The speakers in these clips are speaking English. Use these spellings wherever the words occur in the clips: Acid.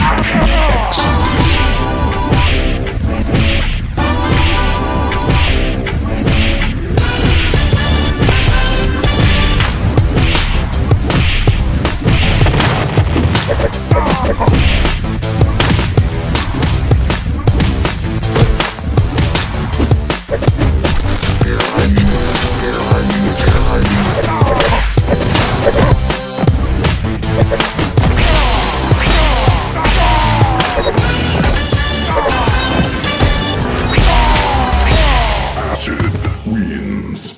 Acid wins.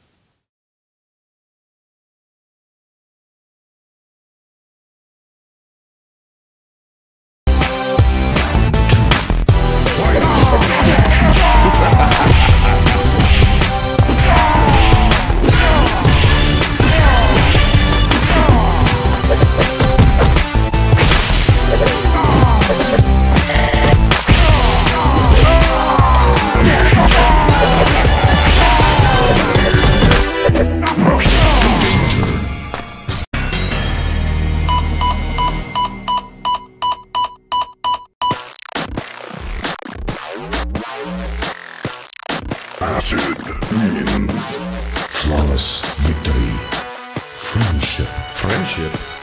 Flawless victory. Friendship.